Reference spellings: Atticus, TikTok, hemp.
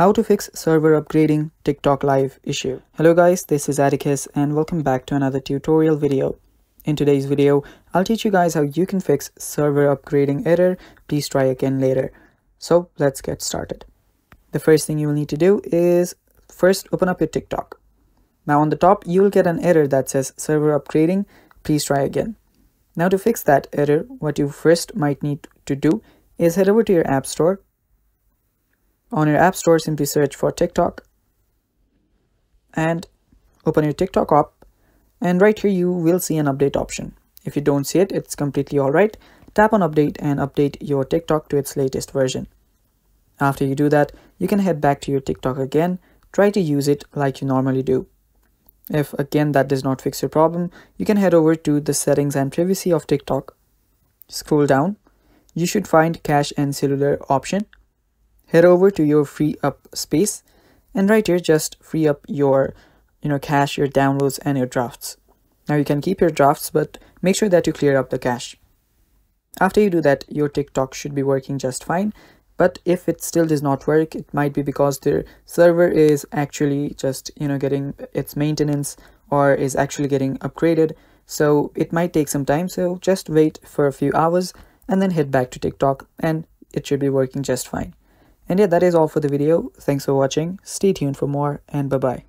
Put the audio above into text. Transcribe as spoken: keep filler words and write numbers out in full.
How to fix server upgrading TikTok live issue. Hello guys, this is Atticus and welcome back to another tutorial video. In today's video, I'll teach you guys how you can fix server upgrading error. Please try again later. So let's get started. The first thing you will need to do is first open up your TikTok. Now on the top, you'll get an error that says server upgrading. Please try again. Now to fix that error, what you first might need to do is head over to your app store. On your app store, simply search for TikTok and open your TikTok app, and right here you will see an update option. If you don't see it, it's completely alright. Tap on update and update your TikTok to its latest version. After you do that, you can head back to your TikTok again, try to use it like you normally do. If again that does not fix your problem, you can head over to the settings and privacy of TikTok. Scroll down, you should find cache and cellular option. Head over to your free up space and right here just free up your you know cache, your downloads and your drafts. Now you can keep your drafts, but make sure that you clear up the cache. After you do that, your TikTok should be working just fine, but if it still does not work, it might be because their server is actually just you know getting its maintenance or is actually getting upgraded, so it might take some time. So just wait for a few hours and then head back to TikTok and it should be working just fine. And yeah, that is all for the video. Thanks for watching. Stay tuned for more and bye-bye.